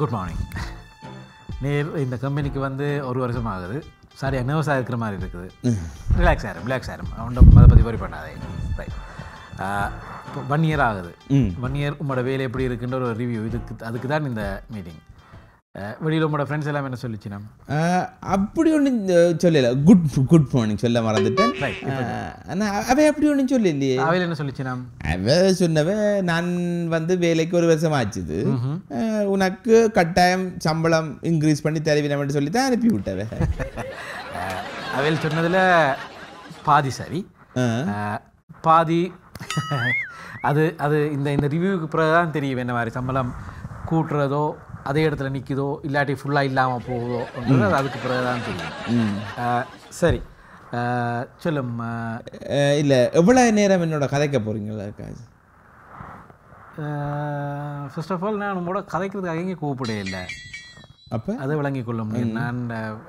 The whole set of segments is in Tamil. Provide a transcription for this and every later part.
Good morning. இந்த கம்பெனிக்கு வந்து ஒரு வருஷம் ஆகுது. சாரி, நர்வஸாக இருக்கிற மாதிரி இருக்குது. ரிலாக்ஸ் ஆயிரும். அவன் அதை பற்றி வரி பண்ணாதே. ரைட், இப்போ 1 இயர் ஆகுது. 1 இயர் உங்களோட வேலை எப்படி இருக்குன்ற ஒரு ரிவ்யூ. அதுக்கு தான் இந்த மீட்டிங். வெளியில் உங்களோட ஃப்ரெண்ட்ஸ் எல்லாமே என்ன சொல்லிச்சுன்னா அப்படி ஒன்றும் சொல்லலை. குட் மார்னிங் சொல்ல மறந்துட்டேன். ஆனால் அவை அப்படி ஒன்றும் சொல்லலையே. அவையில் என்ன சொல்லிச்சுனா, அவை சொன்னவை நான் வந்து வேலைக்கு 1 வருஷம் ஆச்சுது, உனக்கு கட்டாயம் சம்பளம் இன்க்ரீஸ் பண்ணி தருவினு சொல்லி தான் அனுப்பி விட்டவை. அவையில் சொன்னதில் பாதி சரி, பாதி அது அது இந்த இந்த ரிவ்யூவுக்கு பிறகு தான் தெரியும் என்ன மாதிரி சம்பளம் கூட்டுறதோ அதே இடத்துல நிற்குதோ இல்லாட்டி ஃபுல்லாக இல்லாமல் போகுதோ அப்படின்றது அதுக்கு பிறகுதான் தெரியும். சரி சொல்லும். இல்லை, எவ்வளோ நேரம் என்னோட கதைக்க போகிறீங்களா? ஃபர்ஸ்ட் ஆஃப் ஆல் நான் உங்களோட கதைக்கிறதுக்காக எங்கே கூப்பிடவே இல்லை. அப்போ அதை விளங்கி கொள்ள முடியும். நான்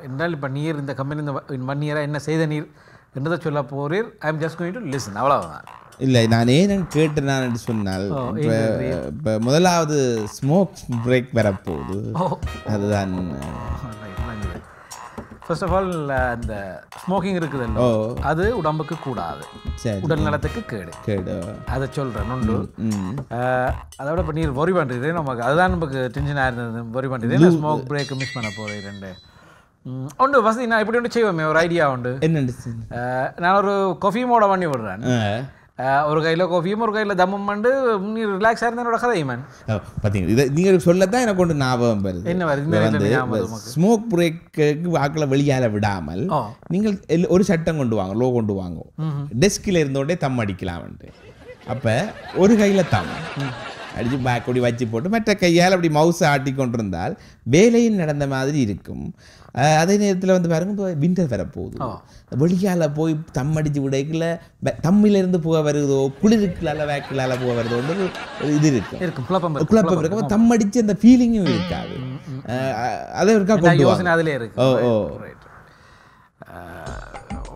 என்றால் இப்போ நீர் இந்த கம்பெனி இந்த 1 இயராக என்ன செய்த நீர் என்றதை சொல்ல போகிறீர். I am just going to listen, அவ்வளோதான். இல்லை, நான் ஏன்னு கேட்டுனான்னு சொன்னால், இப்போ முதலாவது ஸ்மோக் பிரேக் வரப்போகுது. அதுதான் ஃபர்ஸ்ட் ஆஃப் ஆல் அந்த ஸ்மோக்கிங் இருக்குதுல்ல, அது உடம்புக்கு கூடாது, உடல் நலத்துக்கு கேடு. அதை சொல்கிறேன் ஒன்று. அதோட இப்போ நீர் ஒரி பண்ணுறது நமக்கு அதுதான் நமக்கு டென்ஷனாக இருந்தது. ஒரி பண்ணுறது ஸ்மோக் பிரேக் மிஸ் பண்ண போகிறது. 2 உண்டு வசதி. நான் இப்படி ஒன்று செய்வோமே, ஒரு ஐடியா உண்டு. என்ன? நான் ஒரு கொஃபியுமோட பண்ணி விடுறேன். ஒரு கையில் கோஃபியும் ஒரு கையில் தம்மம் பண்ணு. நீ ரிலாக்ஸாக இருந்தால் என்னோட கதை மேன். பார்த்தீங்க, இதை நீங்கள் சொல்லத்தான் எனக்கு ஒன்று ஞாபகம் வருது. என்ன வருது? ஸ்மோக் பிரேக்கு வாக்கில் வெளியால் விடாமல் நீங்கள் ஒரு சட்டம் கொண்டு வாங்க, லோ கொண்டு வாங்க. டெஸ்கில் இருந்தோடே தம் அடிக்கலாம்ட்டு. அப்போ ஒரு கையில் தம் அடித்து பேக் அப்படி வச்சு போட்டு மற்ற கையால் அப்படி மவுஸை ஆட்டி கொண்டிருந்தால் வேலையும் நடந்த மாதிரி இருக்கும். அதே நேரத்தில் வந்து பாருங்க, விண்டர் வரப்போகுது. வெளியால் போய் தம் அடித்து விடைக்குள்ள தம்மிலிருந்து புகை வருதோ, குளிருக்குள்ளால வேக்கிலால் புகை வருதோன்றது இது இருக்கும். குழப்பம் இருக்கும். தம் அடித்து அந்த ஃபீலிங்கும் இருக்காது. அதை இருக்கா கொஞ்சம் அதிலே இருக்கு. ஓ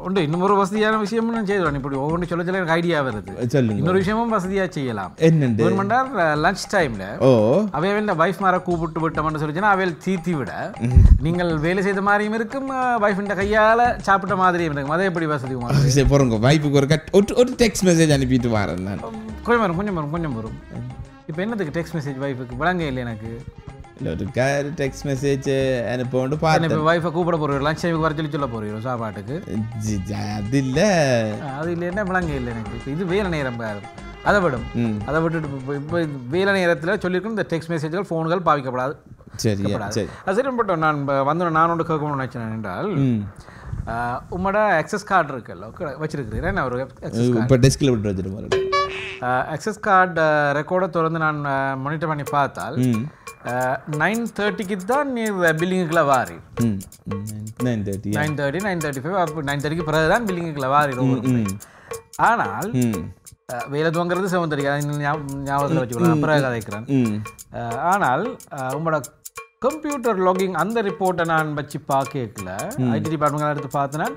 உண்டு. இன்னொரு வசதியான விஷயமும் நான் செய்வேன். இப்படி ஒவ்வொன்று சொல்ல சொல்ல எனக்கு ஐடியா வருது. இன்னொரு விஷயமும் வசதியாக செய்யலாம். என்னென்னா, லன்ச் டைமில் அவையவே இந்த வைஃப் மாரை கூப்பிட்டு விட்டோம்னு சொல்லிச்சுன்னா அவையில் தீத்தி விட நீங்கள் வேலை செய்த மாதிரியும் இருக்கும், வைஃபின் கையால் சாப்பிட்ட மாதிரியும் இருக்கும். அதே எப்படி வசதி போகிறோங்க. வைஃபுக்கு ஒரு டெக்ஸ்ட் மெசேஜ் அனுப்பிட்டு வரேன். நான் கொஞ்சம் வரும். இப்போ என்னதுக்கு டெக்ஸ்ட் மெசேஜ்? வைஃபுக்கு விளங்க இல்லை எனக்கு. டெக்ஸ்ட் மெசேஜ் அனுப்போண்டு பார்த்து வைஃபை கூப்பிட போகிறோம், லஞ்ச் டைமுக்கு வர சொல்லி சொல்ல போகிறோம் சாப்பாட்டுக்கு. அது இல்லை, அது இல்லை, என்ன விளங்க இல்லை எனக்கு. இது வேலை நேரம், அதை விடும். அதை விட்டுட்டு இப்போ வேலை நேரத்தில் சொல்லியிருக்கணும், இந்த டெக்ஸ்ட் மெசேஜ்கள் ஃபோன்கள் பாவிக்கப்படாது. அது சரி போட்டோம். நான் வந்தோம். நான் ஒன்று கேட்கணும்னு நினச்சேன் என்றால், உங்களோட ஆக்சஸ் கார்டு இருக்குல்ல, வச்சுருக்கிறீங்க. நான் ஒரு இப்போ டெஸ்கில் விட்டு வச்சுட்டு ஆக்சஸ் கார்டு ரெக்கார்டை தொடர்ந்து நான் மானிட்டர் பண்ணி பார்த்தால் 9:30க்கு தான் நீ பில்லிங்குக்குள்ளே வாரி. 9:30, 9:35, அப்போ 9:30க்கு பிறகு தான் பில்லிங்குக்குள்ளே வாரி. ஆனால் வேலை துவங்கிறது 7:30, ஞாபகத்தில் வச்சுக்கலாம், பிறகு கதைக்கிறேன். ஆனால் உங்களோட கம்ப்யூட்டர் லாகிங் அந்த ரிப்போர்ட்டை நான் வச்சு பார்க்கல, ஐடி டிபார்ட்மெண்ட்லாம் எடுத்து பார்த்தேன்னா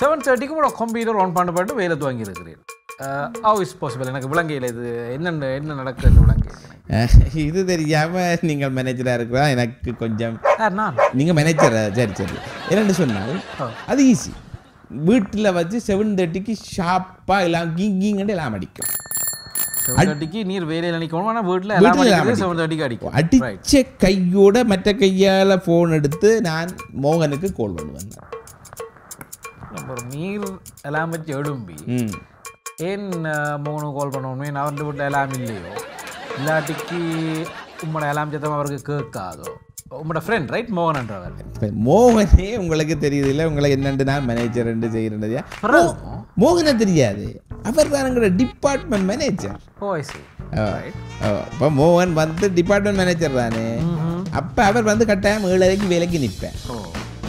7:30க்கு உங்களோட கம்ப்யூட்டர் ஆன் பண்ணப்பட்டு வேலை துவங்கி இருக்கிறேன். How is possible? எனக்கு விளங்கையில் இது என்ன நடக்குதுன்னு விளங்க. இது தெரியாமல் நீங்கள் மேனேஜராக இருக்கிறா எனக்கு கொஞ்சம். நான் நீங்கள் மேனேஜர். சரி, என்னென்னு சொன்னால் அது ஈஸி. வீட்டில் வச்சு 7:30க்கு ஷாப்பாக எல்லாம் கீங்கிங்கன்னு எல்லாம் அடிக்கும். 7:30க்கு நீர் வேலையில் நினைக்கணும், ஆனால் வீட்டில் 7:30க்கு அடிக்கும். அடித்த கையோட மற்ற கையால் ஃபோன் எடுத்து நான் மோகனுக்கு கால் பண்ணுவேன். நீர் எல்லாம் வச்சு எழும்பி ஏன் மோகனும் கால் பண்ணுவோமே? நான் அவர்கிட்ட வீட்டில் எல்லாம் இல்லையோ, இல்லாட்டிக்கு உங்களோட எல்லாம் சத்தம் அவருக்கு கேட்காதோ. உங்களோட ஃப்ரெண்ட் ரைட், மோகன்ன்றவர். மோகனே உங்களுக்கு தெரியுது இல்லை, உங்களுக்கு என்னென்று நான் மேனேஜர் என்று செய்கிறேன்யா. மோகனை தெரியாது, அவர் தான் எங்களோட டிபார்ட்மெண்ட் மேனேஜர். ஓ சரி, இப்போ மோகன் வந்து டிபார்ட்மெண்ட் மேனேஜர் தானே. அப்போ அவர் வந்து கட்டாயம் 7:30க்கு வேலைக்கு நிற்பேன்.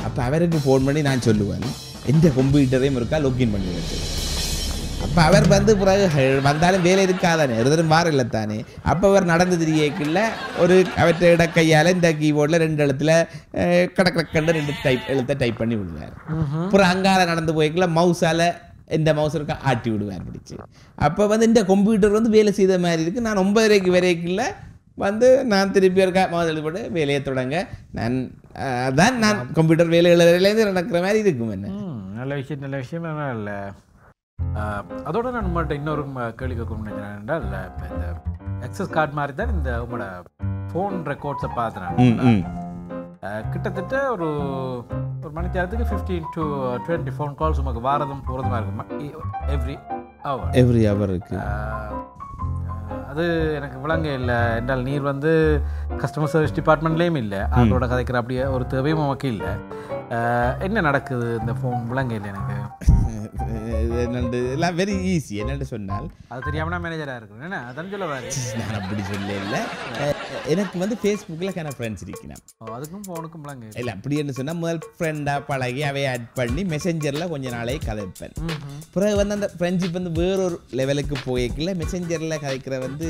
அப்போ அவருக்கு ஃபோன் பண்ணி நான் சொல்லுவேன், எந்த கம்ப்யூட்டரையும் இருக்கா லாக்இன் பண்ணி வச்சேன். அப்போ அவர் வந்து பிறகு வந்தாலும் வேலை இருக்காதானே, எதுவும் மாற இல்லை தானே. அப்போ அவர் நடந்து திரியேக்குள்ள ஒரு அவற்றை இட கையால் இந்த கீபோர்டில் 2 எழுத்தில் கடக்கடக்கண்டு 2 எழுத்தை டைப் பண்ணி விடுவார். அப்புறம் அங்கால நடந்து போய்க்குள்ள மவுஸால் இந்த மவுசருக்கு ஆட்டி விடுவார் பிடிச்சி. அப்போ வந்து இந்த கம்ப்யூட்டர் வந்து வேலை செய்த மாதிரி இருக்குது. நான் 9:30 வரைக்குள்ள வந்து நான் திருப்பி இருக்க மாதிரி எழுதிப்பட்டு வேலையை தொடங்க. நான் அதான் நான் கம்ப்யூட்டர் வேலை எழுதுலேருந்து நடக்கிற மாதிரி இருக்கும். என்ன நல்ல விஷயம், நல்ல விஷயம். இல்லை அதோட நான் மட்டும் இன்னொரு கேள்வி கேட்க நினைக்கிறேன் என்றால், இந்த அக்சஸ் கார்டு மாதிரி தான் இந்த உங்களோட ஃபோன் ரெக்கார்ட்ஸை பார்த்துறேன். கிட்டத்தட்ட ஒரு ஒரு மணி நேரத்துக்கு 15 to 20 ஃபோன் கால்ஸ் உங்களுக்கு வாரதும் போகிறதுமா இருக்குமா? எவ்ரி ஹவர் இருக்கு. அது எனக்கு விளங்க இல்லை என்றால் நீர் வந்து கஸ்டமர் சர்வீஸ் டிபார்ட்மெண்ட்லேயும் இல்லை, அவங்களோட கதைக்கிற அப்படியே ஒரு தேவையும் நமக்கு இல்லை. என்ன நடக்குது இந்த ஃபோன் விளங்க இல்லை எனக்கு. எல்லாம் வெரி ஈஸி. என்னென்னு சொன்னால் அது தெரியாமல் மேனேஜராக இருக்கணும். என்ன அதான் சொல்லுவார், நான் அப்படி சொல்ல இல்லை. எனக்கு வந்து ஃபேஸ்புக்கில் கன ஃப்ரெண்ட்ஸ் இருக்கணும், அதுக்கும் ஃபோனுக்கும் விளங்க இல்லை. அப்படி என்ன சொன்னால் முதல் ஃப்ரெண்டாக பழகி அவையை ஆட் பண்ணி மெசஞ்சரில் கொஞ்ச நாளையே கதைப்பேன். பிறகு வந்து அந்த ஃப்ரெண்ட்ஷிப் வந்து வேறொரு லெவலுக்கு போய்க்கல. மெசஞ்சரில் கதைக்கிற வந்து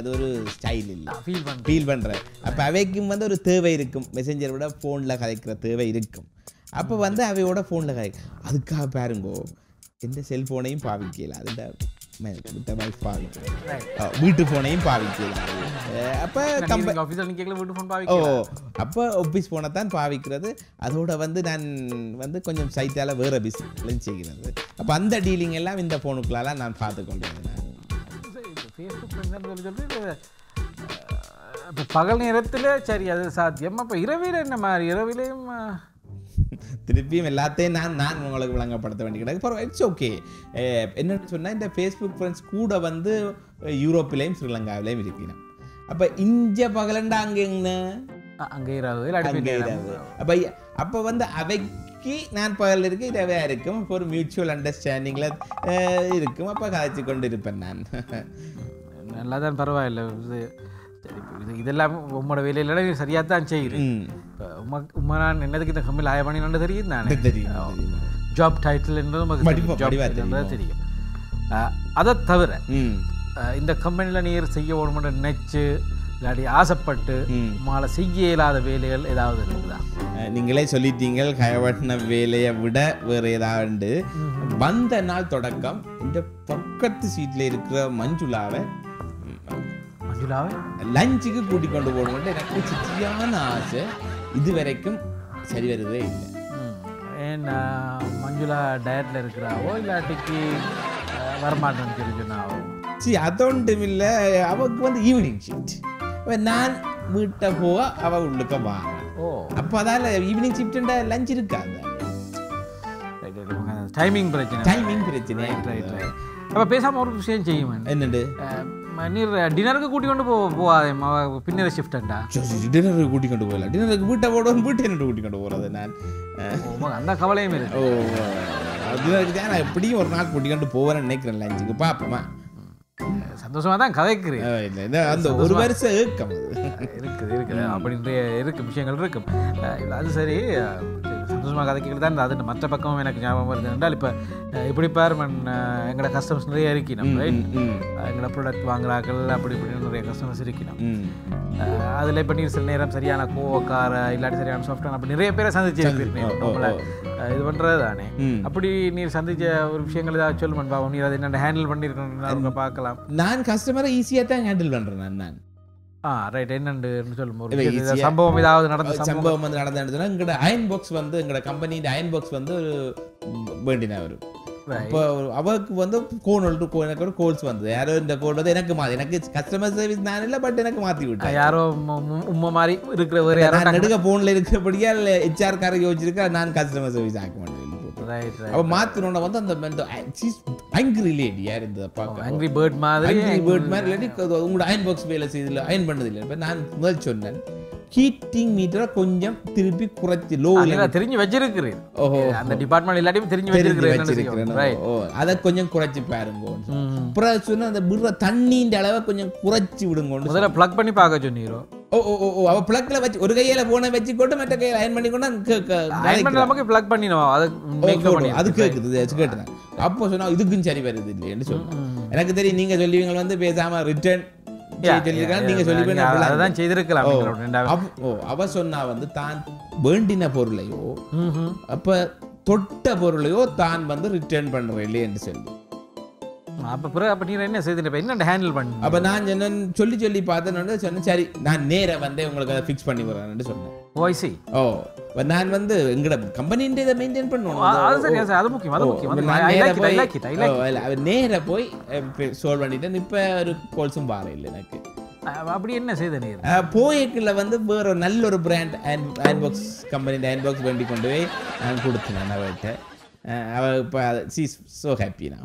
அது ஒரு ஸ்டைல் இல்லை, ஃபீல் பண்ணுறேன். அப்போ அவைக்கும் வந்து ஒரு தேவை இருக்கும், மெசஞ்சரை விட ஃபோனில் கதைக்கிற தேவை இருக்கும். அப்போ வந்து அவையோட ஃபோனில் கதைக்கு அதுக்காக பாருங்கோ எந்த செல்ஃபோனையும் பாவிக்கல, அதுட வீட்டு ஃபோனையும் பாவிக்கல. அப்போ ஓ அப்போ ஆஃபீஸ் ஃபோனை தான் பாவிக்கிறது. அதோட வந்து நான் வந்து கொஞ்சம் சைத்தால் வேறு பிஸ்னஸ் செய்கிறது. அப்போ அந்த டீலிங் எல்லாம் இந்த ஃபோனுக்குள்ளெல்லாம் நான் பார்த்து கொண்டிருந்தேன். இப்போ பகல் நேரத்தில் சரி அது சாத்தியம். அப்போ இரவில் என்ன மாதிரி, இரவிலையும் திருப்பியும் எல்லாத்தையும் நான் நான் உங்களுக்கு விளங்கப்படுத்த வேண்டி கிடக்கு. பரவாயில்ல, இட்ஸ் ஓகே. என்னென்னு சொன்னால் இந்த ஃபேஸ்புக் ஃப்ரெண்ட்ஸ் கூட வந்து யூரோப்பிலையும் ஸ்ரீலங்காவிலையும் இருக்கிறேன். அப்போ இஞ்ச பகலண்டா அங்கே அங்கே இராது. அப்போ அப்போ வந்து அவைக்கு நான் பகல் இருக்கு, இரவையாக இருக்கும். இப்போ ஒரு மியூச்சுவல் அண்டர்ஸ்டாண்டிங்கில் இருக்கும். அப்போ காய்ச்சி கொண்டு இருப்பேன் நான். நல்லா தான், பரவாயில்ல. இது இதெல்லாம் உங்களோட வேலையில சரியாக தான் செய்கிறேன். உமா உமா நான் என்னதுக்கு இந்த கம்மியில் ஆய பண்ணினு தெரியும். நான் தெரியும் ஜாப் டைட்டில் என்றதும் தெரியும். அதை தவிர இந்த கம்பெனியில் நீர் செய்ய வேணுமென்று நினைச்சு இல்லாட்டி ஆசைப்பட்டு உமால செய்ய இல்லாத வேலைகள் ஏதாவது இருக்குதா? நீங்களே சொல்லிட்டீங்க, கைவட்டின வேலையை விட வேறு ஏதாவது. வந்த நாள் தொடக்கம் இந்த பக்கத்து சீட்டில் இருக்கிற மஞ்சுளாவை லஞ்சுக்கு கூட்டிக் கொண்டு போகணும் எனக்கு சித்தியான ஆசை. இது வரைக்கும் சரி வருதே இல்லை. ஏன்னா மஞ்சுளா டயட்டில் இருக்கிறாவோ இல்லாட்டிக்கு வரமாட்டேன்னு தெரிஞ்சுனாவோ. சரி அதோண்டும் இல்லை, அவளுக்கு வந்து ஈவினிங் ஷிஃப்ட். இப்போ நான் வீட்டை போக அவள் உள்ளுக்க வாங்க. ஓ அப்போ அதால் ஈவினிங் ஷிஃப்ட் லஞ்ச் இருக்காது. டைமிங் பிரச்சனை. அப்போ பேசாமல் ஒரு விஷயம் செய்யுவேன். என்னண்டு டின்னருக்கு கூட்டி கொண்டு போவாதே பின்னர ஷிஃப்டா? டின்னருக்கு கூட்டி கொண்டு போகல, டின்னருக்கு வீட்டை போடுவோம், வீட்டை என்ன கூட்டி கொண்டு போகிறது நான் அந்த கவலையும் இல்லை. ஓ டின்னருக்கு தான் நான் எப்படியும் ஒரு நாள் கூட்டி கொண்டு போவேன்னு நினைக்கிறேன். லஞ்சுக்கு பார்ப்போமா? சந்தோஷமாக தான் கதைக்கிறேன். அந்த ஒரு வருஷம் ஏக்கம் இருக்குது அப்படின்ற இருக்கும் விஷயங்கள் இருக்கும். அது சரி, சந்தோஷமாக கதைக்கிறது தான். அது மற்ற பக்கமும் எனக்கு ஞாபகம் வருது என்றால், இப்போ இப்படி பாரு எங்களோட கஸ்டமர்ஸ் நிறைய இருக்கணும். எங்களோட ப்ராடக்ட் வாங்குறாக்கள் அப்படி இப்படின்னு நிறைய கஸ்டமர்ஸ் இருக்கணும். அதில் இப்போ நீர் சில நேரம் சரியான கோவக்கார இல்லாட்டி சரியான சாஃப்ட்வேர் அப்படி நிறைய பேரை சந்திச்சிருக்கீங்க. இது பண்ணுறது தானே. அப்படி நீர் சந்திச்ச ஒரு விஷயங்கள் ஏதாவது சொல்லுமன் பாவம், நீர் அதை என்ன ஹேண்டில் பண்ணியிருக்கணும் பார்க்கலாம். நான் கஸ்டமரை ஈஸியாக தான் ஹேண்டில் பண்ணுறேன். நான் சம்பவம் ஏதாவது நடந்ததுன்னா எங்களோட அயன் பாக்ஸ் வந்து எங்களோட கம்பெனியோட அயன் பாக்ஸ் வந்து ஒரு வேண்டினா வரும். இப்போ அவருக்கு வந்து எனக்கு ஒரு கோல்ஸ் வந்தது. யாரோ இந்த கோல் வந்து எனக்கு மாற்றி, எனக்கு கஸ்டமர் சர்வீஸ் நான் இல்லை, பட் எனக்கு மாற்றி விட்டேன். யாரோ உம்மை மாதிரி இருக்கிறவர் யாரும் நடுக்க ஃபோனில் இருக்கிறபடியா இல்லை ஹெச்ஆர் காரை யோசிச்சிருக்கா, நான் கஸ்டமர் சர்வீஸ் ஆக்க மாட்டேன். அவள் மாற்றினோட வந்து அந்த ஆங்கிரி லேடி யார் இந்த பார்க்க ஆங்கிரி பேர்ட் மாதிரி இல்லாட்டி உங்களோட அயன் பாக்ஸ் வேலை செய்யல, அயன் பண்ணது இல்லை. இப்போ நான் முதல் சொன்னேன் ஹீட்டிங் மீட்டரை கொஞ்சம் திருப்பி குறைச்சி லோவில் தெரிஞ்சு வச்சிருக்கிறேன். ஓஹோ அந்த டிபார்ட்மெண்ட் எல்லாத்தையும் தெரிஞ்சு வச்சிருக்கிறேன். ஓ அதை கொஞ்சம் குறைச்சி பாருங்க. அப்புறம் சொன்னால் அந்த விடுற தண்ணின்ற அளவை கொஞ்சம் குறைச்சி விடுங்க. முதல்ல ப்ளக் பண்ணி பார்க்க சொன்னீரோ. ஓ ஓ ஓ அவள் ப்ளக்கில் வச்சு ஒரு கையில் போனை வச்சு கொண்டு மற்ற கையில் அயன் பண்ணி கொண்டு நமக்கு ப்ளக் பண்ணிடுவோம். அது கேட்குது கேட்டுதான். அப்போ சொன்னால் இதுக்கும் சரி வருது இல்லைன்னு சொன்னோம். எனக்கு தெரியும் நீங்கள் சொல்லுவீங்க வந்து பேசாமல் ரிட்டர்ன் அவ சொன்னா வந்து தான் வேண்டின பொருளையோ அப்ப தொட்ட பொருளையோ தான் வந்து ரிட்டர்ன் பண்ற இல்லையே என்று சொல்லி அப்ப நீ என்ன செய்துட்ட என்ன ஹேண்டில் பண்ணு. அப்ப நான் சொல்லி சொல்லி பார்த்தேன்னு சொன்னேன், சரி நான் நேரா வந்து உங்களுக்கு அதை ஃபிக்ஸ் பண்ணி வரேன்னு சொன்னேன். ஓய்சி ஓ நான் வந்து எங்கட கம்பெனியின்ட இத மெயின்டெய்ன் பண்ணனும். அது சரியா சார், அது முக்கியம், அது முக்கியம். I like it. அவ நேரா போய் சால்வ் பண்ணிட்டேன். இப்போ ஒரு கால்ஸும் வர இல்ல எனக்கு. அப்படி என்ன செய்த நேரா போய்க்குள்ள வந்து வேற நல்ல ஒரு பிராண்ட் ஹேண்ட் பாக்ஸ் கம்பெனியின்ட ஹேண்ட் பாக்ஸ் வேண்டி கொண்டு போய் நான் கொடுத்தேன் அவட்ட. அவ இப்போ she is so happy now.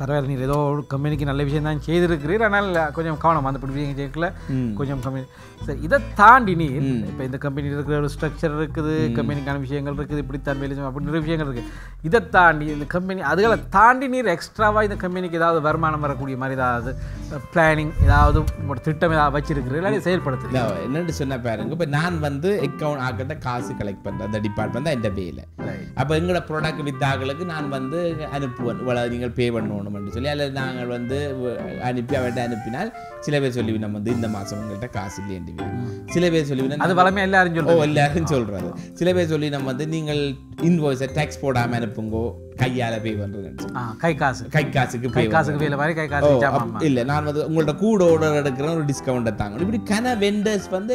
பரவாயில்ல, நீர் ஏதோ கம்பெனிக்கு நல்ல விஷயம் தான் செய்திருக்கிறீர். ஆனால் கொஞ்சம் கவனம் அந்த படி விஷயங்கள கொஞ்சம் கம்பெனி சரி இதை தாண்டி நீர் இப்போ இந்த கம்பெனியில் இருக்கிற ஒரு ஸ்ட்ரக்சர் இருக்குது, கம்பெனிக்கான விஷயங்கள் இருக்குது, இப்படித்தான் வேலை அப்படி நிறைய விஷயங்கள் இருக்குது. இதை தாண்டி இந்த கம்பெனி அதுகளை தாண்டி நீர் எக்ஸ்ட்ராவாக இந்த கம்பெனிக்கு ஏதாவது வருமானம் வரக்கூடிய மாதிரி ஏதாவது பிளானிங் ஏதாவது ஒரு திட்டம் ஏதாவது வச்சிருக்கிறீர் இல்லை செயல்படுத்து என்னென்னு சொன்ன பாருங்க. இப்போ நான் வந்து அக்கௌண்ட் ஆகிட்ட காசு கலெக்ட் பண்ணுறேன், அந்த டிபார்ட்மெண்ட் தான் எந்த பேயில். அப்போ எங்களோட ப்ராடக்ட் வித்தாக்களுக்கு நான் வந்து அனுப்புவேன், நீங்கள் பே பண்ணணும் என்று சொல்லி. அல்லது நாங்கள் வந்து அனுப்பி அவர்கிட்ட அனுப்பினால் சில பேர் சொல்லி நம்ம வந்து இந்த மாதம் உங்கள்கிட்ட காசு இல்லைன்னு சில பேர் சொல்லி அது வளமையாக எல்லாரும் சொல்கிறது. சில பேர் சொல்லி நம்ம வந்து நீங்கள் இன்வாய்ஸை டேக்ஸ் போடாமல் அனுப்புங்கோ, கையால் பே பண்ணுறது கை காசு கை காசுக்கு இல்லை நான் வந்து உங்கள்கிட்ட கூட ஆர்டர் எடுக்கிற ஒரு டிஸ்கவுண்டை தாங்க இப்படி கன வெண்டர்ஸ் வந்து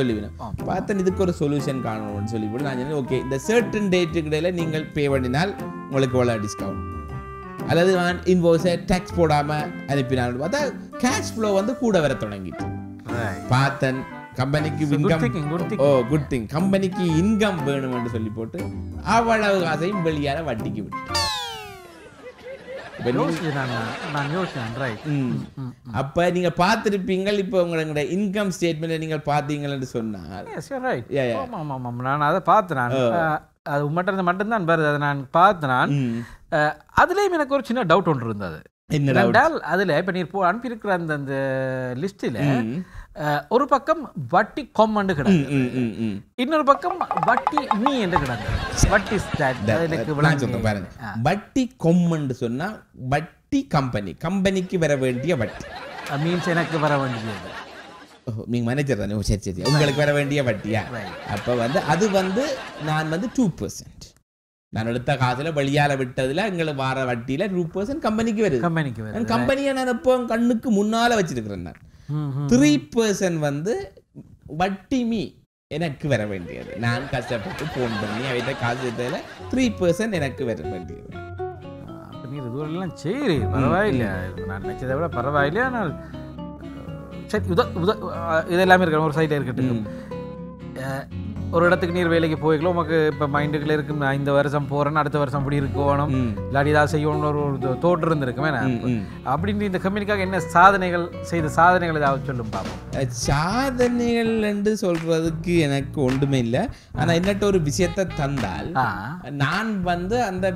சொல்லிவிடும். பார்த்தேன் இதுக்கு ஒரு சொல்யூஷன் காணணும்னு சொல்லிவிட்டு நான் சொன்னேன் ஓகே இந்த சர்டன் டேட்டுக்கு இடையில நீங்கள் பே பண்ணினால் உங்களுக்கு எவ்வளோ டிஸ்கவுண்ட் அல்லது நான் இன்வாய்ஸை டேக்ஸ் போடாமல் அனுப்பினாலும் பார்த்தா கேஷ் ஃப்ளோ வந்து கூட வர தொடங்கிட்டு பார்த்தேன். கம்பெனிக்கு இன்கம் ஓ குட் திங் கம்பெனிக்கு இன்கம் வேணும் என்று சொல்லி போட்டு அவ்வளவு காசையும் வெளியால வட்டிக்கு விட்டு அப்ப நீங்க பாத்திருப்பீங்க. இப்ப உங்களோட இன்கம் ஸ்டேட்மெண்ட் நீங்க பாத்தீங்கன்னு சொன்னா அது மட்டும் மட்டும்தான் வருது. அதை நான் பார்த்தேன். அதுலயும் எனக்கு ஒரு சின்ன டவுட் ஒன்று இருந்தது. என்னடால் அதுல இப்ப நீ அனுப்பியிருக்கிற அந்த அந்த லிஸ்டில ஒரு பக்கம் வட்டி கொம்மண்டு கிடக்கு, இன்னொரு பக்கம் வட்டி நீ என்று கிடக்கு. வட்டி வட்டி கொம்மண்டு சொன்னா வட்டி கம்பெனி கம்பெனிக்கு வர வேண்டிய வட்டி மீன்ஸ் எனக்கு வர வேண்டியது நீங்க மேனேஜர் தானே சரி சரி உங்களுக்கு வர வேண்டிய வட்டியா. அப்போ வந்து அது வந்து நான் வந்து 2% நான் எடுத்த காசுல வெளியால விட்டதுல எங்களுக்கு வார வட்டியில 2% கம்பெனிக்கு வருது. கம்பெனியை நான் இப்போ கண்ணுக்கு முன்னால வச்சிருக்கிறேன். நான் 3% வந்து வட்டி மீ எனக்கு வர வேண்டியது. நான் கஷ்டப்பட்டு போன் பண்ணி அவட்ட காசு எடுத்ததுல 3% எனக்கு வர வேண்டியது. இதுவரெல்லாம் சரி பரவாயில்ல, நான் நினைச்சதை விட பரவாயில்லையா. நான் சரி இதெல்லாமே இருக்கணும் ஒரு சைடில் இருக்கட்டும். ஒரு இடத்துக்கு நீர் வேலைக்கு போய்க்கலாம், உமக்கு இப்போ மைண்டுக்குள்ளே இருக்கும் இந்த வருஷம் போகிறேன்னு அடுத்த வருஷம் அப்படி இருக்கணும் இல்லாட்டி ஏதாவது செய்யணும்னு ஒரு தோற்று இருந்திருக்குமே. அப்படின்னு இந்த கம்பெனிக்காக என்ன சாதனைகள் செய்த சாதனைகள் ஏதாவது சொல்லும் பார்ப்போம். சாதனைகள் என்று சொல்கிறதுக்கு எனக்கு ஒன்றுமே இல்லை. ஆனால் என்னட்ட ஒரு விஷயத்தை தந்தால் நான் வந்து அந்த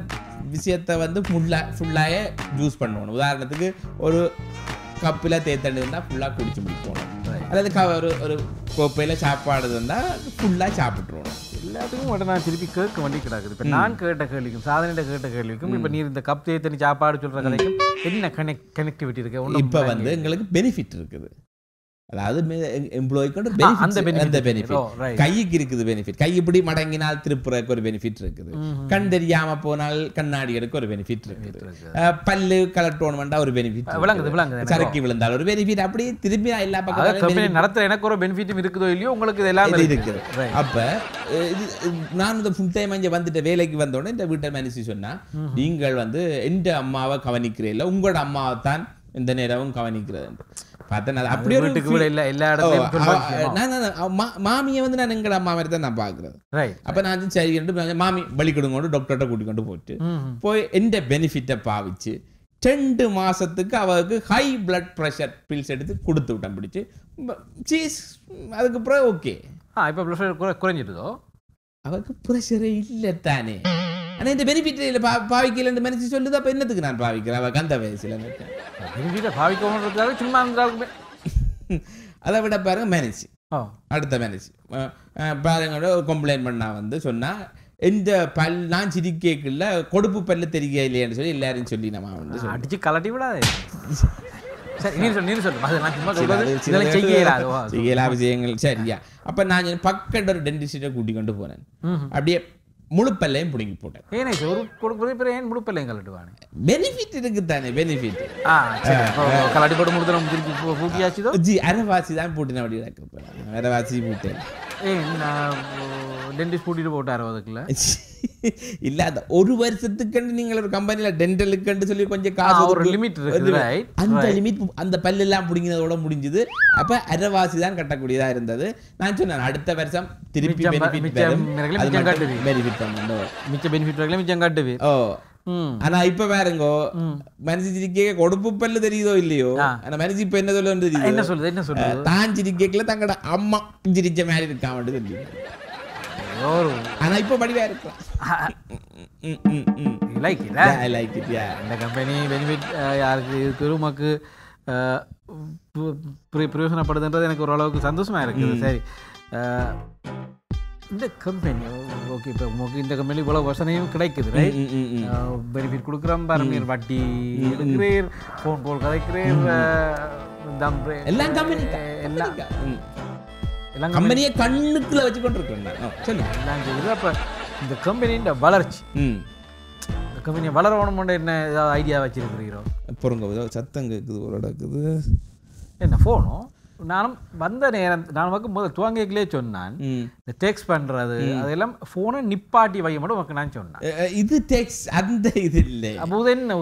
விஷயத்தை வந்து ஃபுல்லாக யூஸ் பண்ணணும். உதாரணத்துக்கு ஒரு கப்பில் தேத்தண்ணி இருந்தால் ஃபுல்லாக குடிச்சு முடிக்கணும், அதாவது ஒரு கோப்பையில் சாப்பாடு இருந்தால் ஃபுல்லாக சாப்பிட்ருவோம். எல்லாத்துக்கும் மட்டும் நான் திருப்பி கேட்க வேண்டி கிடக்குது. இப்போ நான் கேட்ட கேள்விக்கும் சாதனைகிட்ட கேட்ட கேள்விக்கும் இப்போ நீர் இந்த கப் தேத்தண்ணி சாப்பாடு சொல்கிற கதைக்கும் என்ன கனெக்டிவிட்டி இருக்குது? இப்போ வந்து எங்களுக்கு பெனிஃபிட் இருக்குது, அதாவது எம்ப்ளாய்க்கு அந்த பெனிஃபிட் கைக்கு இருக்குது. பெனிஃபிட் கை இப்படி மடங்கினால் திருப்புறக்கு ஒரு பெனிஃபிட் இருக்குது, கண் தெரியாம போனால் கண்ணாடி எடுக்க ஒரு பெனிஃபிட் இருக்குது, பல்லு கலட்டோணுமெண்டா ஒரு பெனிஃபிட், சரக்கு விழுந்தால் ஒரு பெனிஃபிட், அப்படி திரும்பி எல்லா பக்கம் நடத்துற எனக்கு ஒரு பெனிஃபிட்டும் இருக்குதோ இல்லையோ உங்களுக்கு இதெல்லாம் இருக்குது. அப்ப நான் இந்த ஃபுல் டைம் இங்கே வந்துட்டு வேலைக்கு வந்தோடனே இந்த வீட்டை மனுஷி சொன்னா நீங்கள் வந்து எந்த அம்மாவை கவனிக்கிறீங்களா உங்களோட அம்மாவை தான் இந்த நேரமும் கவனிக்கிறது மாமியை வந்து நான் எங்களை அம்மா மாதிரி தான் நான் பார்க்கறது. அப்போ நான் சரி மாமி வலிக்கொடுங்கோடு டாக்டர்கிட்ட கூட்டிக்கொண்டு போயிட்டு போய் எந்த பெனிஃபிட்டை பாவிச்சு 2 மாதத்துக்கு அவருக்கு ஹை பிளட் ப்ரெஷர் பில்ஸ் எடுத்து கொடுத்து விட்டேன் பிடிச்சி சீஸ். அதுக்கப்புறம் ஓகே இப்போ ப்ரெஷர் குறைஞ்சிட்டதோ அவருக்கு ப்ரெஷரே இல்லை தானே. ஆனால் இந்த பெனிஃபிட்டே இல்லை பாவிக்கலன்னு மனசு சொல்லுது. அப்போ என்னத்துக்கு நான் பாவிக்கிறேன்? அவள் கந்த வயசில் பெனிஃபிட்டை பாவிக்கணுன்றதுக்காக சும்மா இருந்தாலுமே அதை விட பாருங்க மேனேஜ் அடுத்த மேனேஜ் பாருங்களோட கம்ப்ளைண்ட் பண்ணால் வந்து சொன்னால் எந்த பல் நான் சிரிக்கல கொடுப்பு பல்லு தெரியலையான்னு சொல்லி எல்லாரும் சொல்லி நம்ம வந்து அடிச்சு கலட்டி விடாது விஷயங்கள் சரியா. அப்ப நான் பக்கெட் ஒரு டென்டிஸ்ட கூட்டிக் கொண்டு போனேன். அப்படியே முழுப்பல்லையும் பிடுங்கி போட்டேன். ஏன்னா ஒரு கொடுக்குறது ஏன் முழுப்பல்லையும் கலட்டுவானே? பெனிஃபிட் இருக்குதானே, பெனிஃபிட். கலாட்டி போட்டு முடித்தோம் பூட்டியாச்சுதோ? ஜி அரைவாசி தான் போட்டேன். அப்படி கிடக்கு அரைவாசி போட்டேன். ஏன் டென்டிஸ்ட் கூட்டிட்டு போட்டாரோ? அதுக்குள்ள இல்ல அது ஒரு வருஷத்துக்கு நீங்கள் ஒரு கம்பெனியில டென்டலுக்கு சொல்லி கொஞ்சம் காசு ஒரு லிமிட் இருக்கு. அந்த லிமிட் அந்த பல்லு எல்லாம் பிடிங்கிறதோட முடிஞ்சது. அப்ப அரைவாசி தான் கட்டக்கூடியதா இருந்தது. நான் சொன்னேன் அடுத்த வருஷம் திருப்பி பெனிஃபிட். ஆனா இப்ப பாருங்க மனுஷிக்கே கொடுப்பு பல்லு தெரியுதோ இல்லையோ, ஆனா மனுஷி இப்ப என்ன சொல்லுன்னு தெரியுது. என்ன சொல்லுது, என்ன சொல்லுது? தான் சிரிக்கல தங்கட அம்மா சிரிச்ச மாதிரி இருக்காமட்டு தெரியுது. ஆனா இப்ப படிவா இருக்கலாம். இந்த கம்பெனி பெனிஃபிட் யாருக்கு இருக்குமக்கு பிரயோசனப்படுதுன்றது எனக்கு ஓரளவுக்கு சந்தோஷமா இருக்குது. சரி, இந்த கம்பெனி ஓகே. இப்போ உங்களுக்கு இந்த கம்பெனி இவ்வளோ வசனையும் கிடைக்குது, ரைட்? பெனிஃபிட் கொடுக்குறோம் பாருங்க, வட்டி எடுக்கிறேன், ஃபோன் கால் கதைக்கிறேன், எல்லாம் கம்பெனி எல்லாம் கம்பெனியை கண்ணுக்குள்ள வச்சுக்கொண்டு இருக்கேன். அப்போ இந்த கம்பெனியின் வளர்ச்சி, இந்த கம்பெனியை வளரணும்னு என்ன ஏதாவது ஐடியா வச்சிருக்கிறீங்களோ? பொருங்க சத்தம் கேட்குது, ஒரு நடக்குது என்ன ஃபோனும். நானும் வந்த நேரம் நான் முதல் துவங்கிலே சொன்னான், இந்த டெக்ஸ்ட் பண்றது அதெல்லாம் ஃபோனை நிப்பாட்டி வைக்க மட்டும் உனக்கு நான் சொன்னேன். இது டெக்ஸ்ட் அந்த இது இல்லை. அப்போ என்ன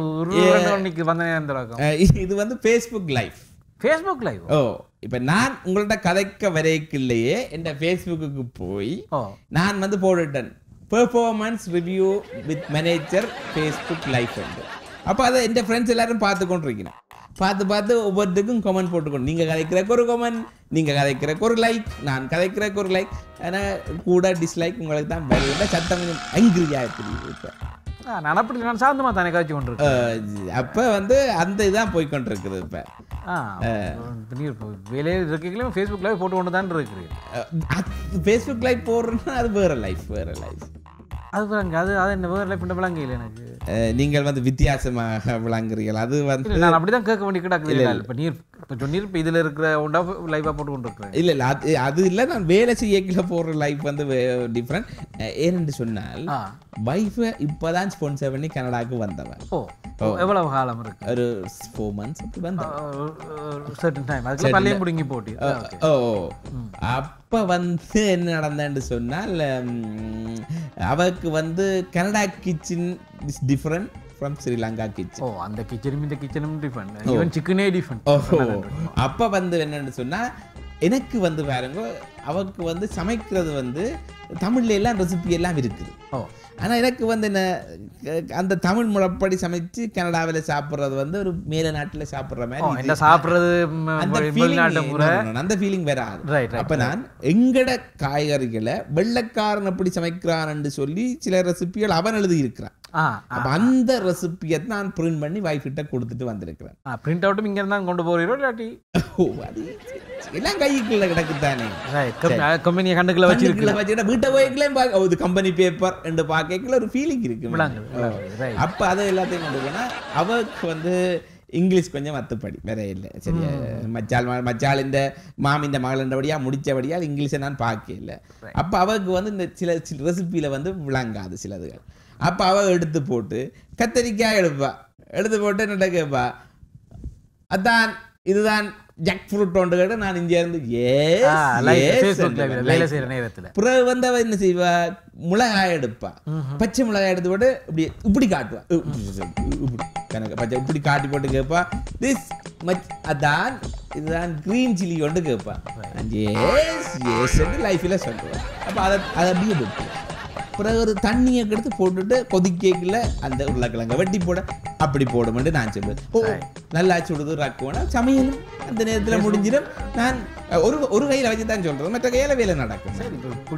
இன்னைக்கு வந்த நேரம் தொடக்கம் இது ஃபேஸ்புக் லைவ், ஃபேஸ்புக் லைவ். ஓ, இப்போ நான் உங்கள்கிட்ட கதைக்க வரைக்கில்லையே என் ஃபேஸ்புக்கு போய் நான் போட்டுட்டேன் performance review with manager Facebook life என்று. அப்போ அதை என் ஃப்ரெண்ட்ஸ் எல்லாரும் பார்த்து கொண்டிருக்கணும். பார்த்து பார்த்து ஒவ்வொருத்துக்கும் கமெண்ட் போட்டுக்கணும். நீங்கள் கதைக்கிறக்கு ஒரு கமெண்ட், நீங்கள் கதைக்கிறக்கு ஒரு லைக், நான் கதைக்கிறக்கு ஒரு லைக். ஆனால் கூட டிஸ்லைக் உங்களுக்கு தான் வேறு சத்தம் அங்கிரியாக இருக்குது. நான் அப்படி நான் சாந்தமா தானே காய்ச்சி கொண்டிருக்கேன். அப்போ அந்த இதுதான் போய்கொண்டிருக்குது. இப்போ வேலையே இருக்கீங்களே ஃபேஸ்புக் லைவ் போட்டு கொண்டு தான் இருக்குது. ஃபேஸ்புக் லைவ் போடுறேன்னா அது வேறு லைஃப், வேறு லைஃப். அது விளங்கு, அது அது என்ன வேறு லைஃப் என்ன விளங்கு இல்லை எனக்கு. நீங்கள் வித்தியாசமாக விளங்குறீர்கள். அது நான் அப்படி தான் கேட்க வேண்டிய கிடாக்குது. இல்லை இப்போ நீர் இப்போ சொன்னீர், இப்போ இதில் இருக்கிற ஒன்றா லைவாக போட்டு கொண்டு இருக்கிறேன். இல்லை இல்லை அது அது இல்லை. நான் வேலை செய்யக்கில் போடுற லைஃப் டிஃப்ரெண்ட். ஏன்னு சொன்னால் வைஃபை இப்போ தான் ஸ்பான்சர் பண்ணி கனடாவுக்கு வந்தவன். ஓ, எவ்வளவு காலம் இருக்கு? ஒரு 4 months அப்படி வந்தேன். பள்ளியும் பிடிங்கி போட்டி. ஓ, அப்போ என்ன நடந்தேன்னு சொன்னால் அவருக்கு Canada kitchen is different from Sri Lanka kitchen. ஓ, அந்த கிச்சனும் இந்த கிச்சனும் டிஃப்ரெண்ட். ஈவன் சிக்கனே டிஃப்ரெண்ட். ஓ, அப்போ என்னன்னு சொன்னால் எனக்கு பாருங்க அவருக்கு சமைக்கிறது தமிழ்ல எல்லாம் ரெசிபி எல்லாம் இருக்குது. ஓ, ஆனால் எனக்கு என்ன அந்த தமிழ் முறைப்படி சமைச்சு கனடாவில் சாப்பிட்றது ஒரு மேல நாட்டில் சாப்பிட்ற மாதிரி சாப்பிட்றது அந்த ஃபீலிங் வேறாது. அப்போ நான் எங்கட காய்கறிகளை வெள்ளைக்காரன் எப்படி சமைக்கிறான்னு சொல்லி சில ரெசிபிகள் அவன் எழுதி இருக்கிறான். அப்போ அந்த ரெசிபியை நான் பிரிண்ட் பண்ணி வைஃப்கிட்ட கொடுத்துட்டு வந்திருக்கிறேன். பிரிண்ட் அவுட்டும் இங்கே தான் கொண்டு போகிறீரோ இல்லாட்டி? ஓ, அது எல்லாம் கைக்குள்ளே கிடக்குதானே. கம்பெனியை கண்டுக்குள்ள வச்சுருக்கல வச்சுக்கிட்டா வீட்டை போய்க்கலாம். இது கம்பெனி பேப்பர் என்று பார்க்கல ஒரு ஃபீலிங் இருக்கு. அப்போ அதை எல்லாத்தையும் கொண்டு போனால் அவருக்கு இங்கிலீஷ் கொஞ்சம் மற்றபடி வேற இல்லை. சரியா, மச்சால் மச்சால் இந்த மாமி இந்த மகள்ன்றபடியா முடித்தபடியால் இங்கிலீஷை நான் பார்க்க இல்லை. அப்போ அவருக்கு இந்த சில ரெசிபியில் விளங்காது சிலதுகள். அப்போ அவள் எடுத்து போட்டு கத்தரிக்காய் எடுத்து போட்டு என்னட்ட கேட்பா, அதான் இதுதான் ஜக் ஃப்ரூட் ஒன்று கேட்டு நான் இங்கே இருந்து பிறகு அவ என்ன செய்வா, மிளகாய் எடுப்பா, பச்சை மிளகாய் எடுத்து போட்டு இப்படி இப்படி காட்டுவா, கணக்கு பச்சை இப்படி காட்டி போட்டு கேட்பா, திஸ் மச் அதான் இதுதான் கிரீன் சில்லி ஒன்று கேட்பா, லைஃப்ல சொல்லுவேன். அப்போ அதை அப்படியே பிறகு ஒரு தண்ணியை கெடுத்து போட்டுட்டு கொதிக்கல அந்த உருளைக்கிழங்க வெட்டி போட அப்படி போடுமெண்டு நான் சொல்லுவேன். ஓ, நல்லா சுடுது ரக்குவேனா சமையலும் அந்த நேரத்தில் முடிஞ்சிடும். நான் ஒரு கையில் வச்சு தான் சொல்கிறேன், மற்ற கையில் வேலை நடக்கும். சரி, இப்போ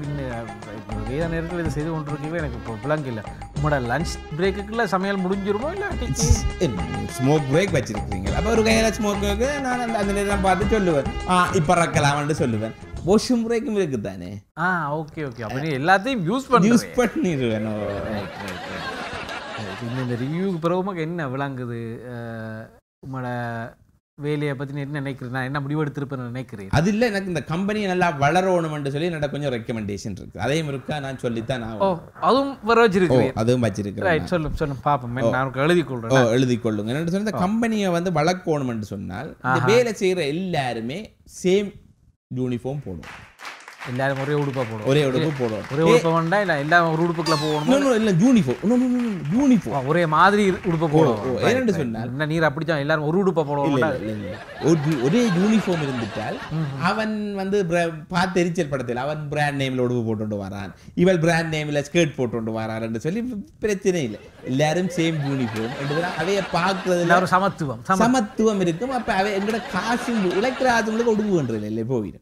வேலை நேரத்தில் இதை செய்து கொண்டிருக்கவே எனக்கு இப்போ விளங்கு இல்லை. உங்களோட லஞ்ச் பிரேக்குக்குள்ளே சமையல் முடிஞ்சிருமோ இல்லை ஸ்மோக் பிரேக் வச்சுருக்கிறீங்களா? அப்போ ஒரு கையில் ஸ்மோக் பிரேக்கு நான் அந்த நேரம் பார்த்து சொல்லுவேன், ஆ இப்போ ரக்கலாம்னு சொல்லுவேன். வாஷும் பிரேக்கும் இருக்குது தானே. ஆ, ஓகே ஓகே. அப்படி எல்லாத்தையும் யூஸ் பண்ணிடுவேன். இந்த ரிவ்யூக்கு பிறகு என்ன விளங்குது உங்களோட வேலையை பத்தி என்ன நினைக்கிறீங்க? நான் என்ன முடிவெடுத்துறேன்னு நினைக்கிறீங்க? அது இல்ல எனக்கு இந்த கம்பெனி நல்லா வளரணும்னு சொல்லி என்னட கொஞ்சம் ரெக்கமெண்டேஷன் இருக்கு. அதையும் இருக்கா நான் சொல்லித்தான் நான் அதுவும் வரஞ்சிருக்கேன். அதுவும் வச்சிருக்கேன். ரைட் சொல்லுங்க சொல்லுங்க பாப்போம். நான் எழுதி கொள்றேன். எழுதி கொள்ளுங்க. என்ன சொன்னா இந்த கம்பெனியை வந்து வளக்கணும்னு சொன்னால் இந்த வேலை செய்ற எல்லாரும் சேம் யூனிஃபார்ம் போடணும். எல்லாரும் ஒரே உடுப்பா போடுவோம். ஒரே உடுப்பு போடுவோம். ஒரே உடுப்பு வேண்டாம். இல்லை எல்லா ஒரு உடுப்புக்குள்ள போகணும். இல்லை யூனிஃபார்ம் யூனிஃபார்ம் ஒரே மாதிரி உடுப்பை போடுவோம். என்னென்னு சொன்னால் என்ன நீர் அப்படிச்சா எல்லாரும் ஒரு உடுப்பை போடுவோம். ஒரே யூனிஃபார்ம் இருந்துட்டால் அவன் வந்து பார்த்து எரிச்சல் படத்தில் அவன் பிராண்ட் நேமில் உடுப்பு போட்டுட்டு வரான், இவள் பிராண்ட் நேமில் ஸ்கர்ட் போட்டுட்டு வரான்னு சொல்லி பிரச்சனை இல்லை. எல்லாரும் சேம் யூனிஃபார்ம் அப்படின்னா அவைய பார்க்கறதுல ஒரு சமத்துவம் சமத்துவம் இருக்கும். அப்போ அவை எங்களோட காசு இலக்கிற ஆசங்களுக்கு உடுப்பு பண்ணுறது இல்லை போயிடும்.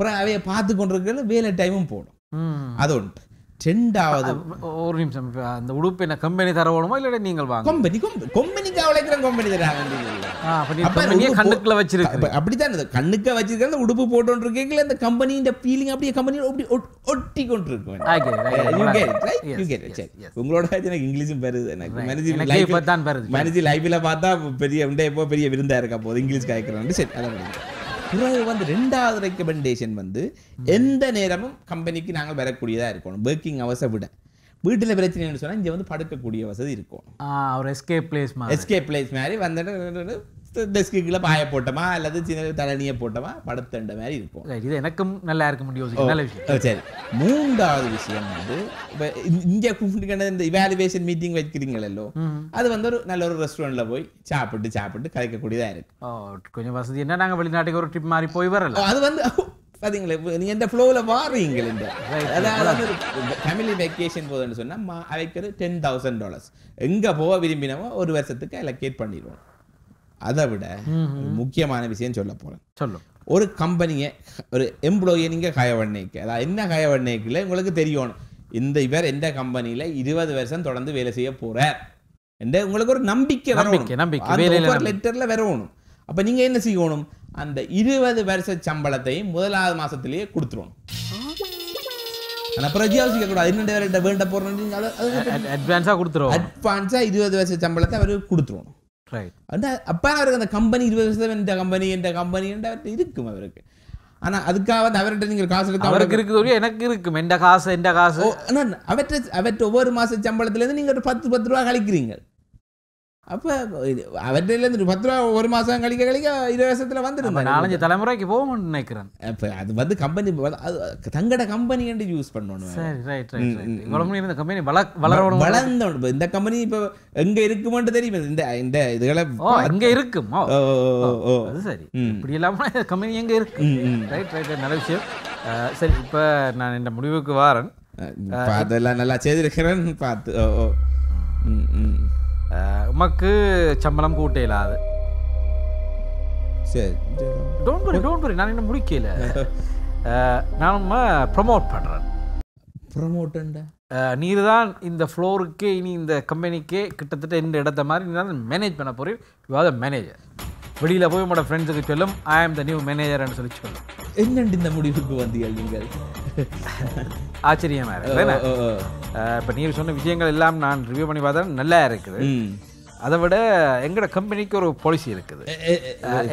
அப்புறம் அவைய பார்த்து கொண்டிருக்கிற வேலை டைமும் போடும். அது ஒன்று. ரெண்டாவது ஒரு நிமிஷம் அந்த உடுப்பு என்ன கம்பெனி தரணுமா இல்லை நீங்கள் வாங்க கம்பெனி கம்பெனிக்கு அவளைக்கிற கம்பெனி தராங்க கண்ணுக்குள்ள வச்சிருக்க அப்படித்தான் இந்த கண்ணுக்க வச்சிருக்க அந்த உடுப்பு போட்டோன்னு இருக்கீங்களா இந்த கம்பெனியின் ஃபீலிங் அப்படியே கம்பெனி அப்படி ஒட்டி கொண்டு இருக்கும். உங்களோட எனக்கு இங்கிலீஷும் பெருது. எனக்கு மனித லைஃப்ல பார்த்தா பெரிய இப்போ பெரிய விருந்தா இருக்கா போது இங்கிலீஷ் கேட்கறேன். சரி அதான் பிறகு வந்து ரெண்டாவது ரெக்கமெண்டேஷன் வந்து எந்த நேரமும் கம்பெனிக்கு நாங்கள் வரக்கூடியதாக இருக்கணும். ஒர்க்கிங் அவர்ஸை விட வீட்டில் பிரச்சனைன்னு சொன்னால் இங்கே வந்து படுக்கக்கூடிய வசதி இருக்கும். எஸ்கேப் பிளேஸ் மாதிரி வந்துட்டு டெஸ்க்குள்ள பாய போட்டோமா அல்லது சின்ன தலனியை போட்டோமா படுத்துண்ட மாதிரி இருக்கும். இது எனக்கும் நல்லா இருக்க முடியும். சரி மூன்றாவது விஷயம் வந்து இப்போ இந்தியா கூப்பிட்டு இந்த இவாலுவேஷன் மீட்டிங் வைக்கிறீங்களோ அது வந்து ஒரு நல்ல ஒரு ரெஸ்டாரண்ட்ல போய் சாப்பிட்டு கலைக்கக்கூடியதாக இருக்கு. கொஞ்சம் வசதி என்ன நாங்கள் வெளிநாட்டுக்கு ஒரு ட்ரிப் மாதிரி போய் வரலாம். அது வந்து பார்த்தீங்களா நீங்கள் எந்த ஃப்ளோவில் வாரீங்க. அதாவது ஃபேமிலி வெக்கேஷன் போதுன்னு சொன்னால் அவைக்கிறது $10,000 எங்கே போக விரும்பினவோ ஒரு வருஷத்துக்கு அலோகேட் பண்ணிடுவோம். அதை விட முக்கியமான விஷயம் சொல்ல போகிறேன். சொல்லும் ஒரு கம்பெனியை ஒரு எம்ப்ளாயியை நீங்கள் ஹயர் பண்ணிக்க அதாவது என்ன ஹயர் பண்ணிக்கல உங்களுக்கு தெரியணும் இந்த இவர் எந்த கம்பெனியில் 20 வருஷம் தொடர்ந்து வேலை செய்ய போகிறார் என்ற உங்களுக்கு ஒரு நம்பிக்கை வரணும். லெட்டரில் வரணும். அப்போ நீங்கள் என்ன செய்யணும்? அந்த 20 வருஷ சம்பளத்தையும் முதலாவது மாதத்துலேயே கொடுத்துருவோம். ஆனால் பிரஜியாசிக்க கூடாது. என்ன வேண்ட போகிறோம் அட்வான்ஸாக கொடுத்துருவோம். அட்வான்ஸாக 20 வருஷ சம்பளத்தை அவருக்கு கொடுத்துருவோம். அப்போ அவருக்கு அந்த கம்பெனி 20 வருஷம் இந்த கம்பெனி இருக்கும் அவருக்கு. ஆனால் அதுக்காக வந்து அவர்கிட்ட நீங்கள் காசு எடுக்க அவருக்கு இருக்குது எனக்கு இருக்கும் எந்த காசு அவற்ற ஒவ்வொரு மாத சம்பளத்துலேருந்து நீங்கள் ஒரு 10 ரூபா கழிக்கிறீங்க. அப்போ அவர்கிட்ட 10 ரூபா ஒரு மாதம் கழிக்க 20 வருஷத்தில் வந்துடும். 4-5 தலைமுறைக்கு போகும்னு நினைக்கிறேன். இப்போ அது வந்து கம்பெனி தங்கட கம்பெனி என்று யூஸ் பண்ணுவோம். கம்பெனி வளர்ந்தோம். இந்த கம்பெனி இப்போ எங்கே இருக்குமென்று தெரியும். இந்த இதுகளை அங்கே இருக்கும். அது சரி இப்படி இல்லாமல் கம்பெனி எங்கே இருக்கு. ரைட் நல்ல விஷயம். சரி இப்போ நான் இந்த முடிவுக்கு வரேன். அதெல்லாம் நல்லா செய்திருக்கிறேன்னு பார்த்து உமக்கு சம்பளம் கூட்ட இல்லாது சரி டோன்ட் வரி நான் என்ன முடிக்கல நான் ப்ரமோட் பண்ணுறேன். ப்ரமோட்டண்டா நீர் தான் இந்த ஃப்ளோருக்கே இனி இந்த கம்பெனிக்கே கிட்டத்தட்ட இந்த இடத்த மாதிரி நீ தான் மேனேஜ் பண்ண போறீர். You are the manager. வெளியில் போய் உங்களோட ஃப்ரெண்ட்ஸுக்கு சொல்லும் ஐ ஆம் த நியூ மேனேஜர்னு சொல்லி சொல்லும். என்னண்டு இந்த முடிவுக்கு வந்தீர்கள் நீங்கள்? ஆச்சரியமாக இப்போ நீர் சொன்ன விஷயங்கள் எல்லாம் நான் ரிவ்யூ பண்ணி பார்த்தேன். நல்லா இருக்குது. அதை விட எங்களோட கம்பெனிக்கு ஒரு பாலிசி இருக்குது.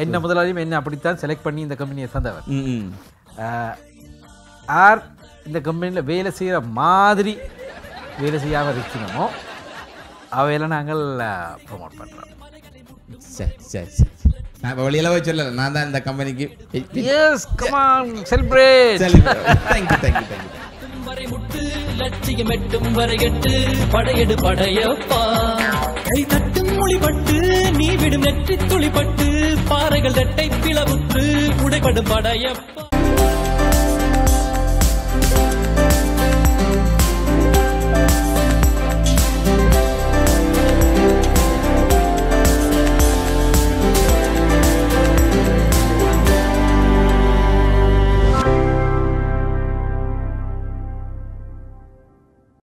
என்ன முதலாளியும் என்ன அப்படித்தான் செலக்ட் பண்ணி இந்த கம்பெனியை சேர்ந்தவர். யார் இந்த கம்பெனியில் வேலை செய்கிற மாதிரி வேலை செய்யாமல் இருக்கணுமோ அவையெல்லாம் நாங்கள் ப்ரமோட் பண்ணுறோம். சரி சரி சரி வெளியில போய் சொல்லல நான் தான் இந்த கம்பெனிக்கு லட்சியம் எட்டும் வரையட்டு படையடு படையப்பா கை தட்டும் மொழிபட்டு நீ விடும் நெற்றி துளிப்பட்டு பாறைகள் தட்டை பிளவுற்று உடைபடும் படையப்பா.